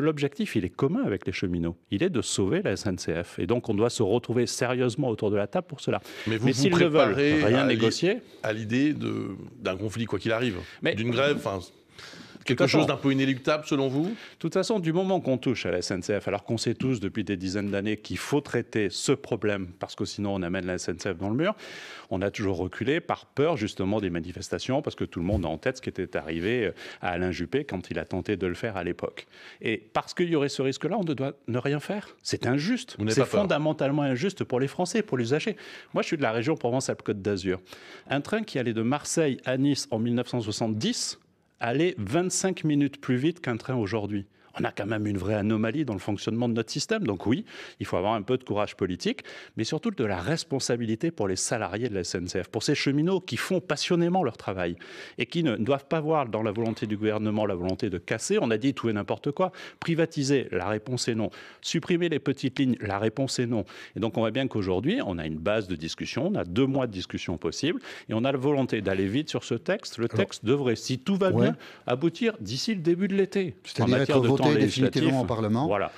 L'objectif, il est commun avec les cheminots. Il est de sauver la SNCF. Et donc, on doit se retrouver sérieusement autour de la table pour cela. Mais s'ils ne veulent rien négocier... à l'idée d'un conflit, quoi qu'il arrive, d'une grève... Quelque chose d'un peu inéluctable, selon vous ? De toute façon, du moment qu'on touche à la SNCF, alors qu'on sait tous depuis des dizaines d'années qu'il faut traiter ce problème, parce que sinon on amène la SNCF dans le mur, on a toujours reculé par peur justement des manifestations, parce que tout le monde a en tête ce qui était arrivé à Alain Juppé quand il a tenté de le faire à l'époque. Et parce qu'il y aurait ce risque-là, on ne doit ne rien faire. C'est injuste. C'est fondamentalement injuste pour les Français, pour l'usager. Moi, je suis de la région Provence-Alpes-Côte d'Azur. Un train qui allait de Marseille à Nice en 1970... aller 25 minutes plus vite qu'un train aujourd'hui. On a quand même une vraie anomalie dans le fonctionnement de notre système. Donc oui, il faut avoir un peu de courage politique, mais surtout de la responsabilité pour les salariés de la SNCF, pour ces cheminots qui font passionnément leur travail et qui ne doivent pas voir dans la volonté du gouvernement la volonté de casser. On a dit tout et n'importe quoi. Privatiser, la réponse est non. Supprimer les petites lignes, la réponse est non. Et donc on voit bien qu'aujourd'hui, on a une base de discussion, on a 2 mois de discussion possible et on a la volonté d'aller vite sur ce texte. Le texte devrait, si tout va bien, aboutir d'ici le début de l'été. C'est-à-dire en matière de définitivement au Parlement. Voilà.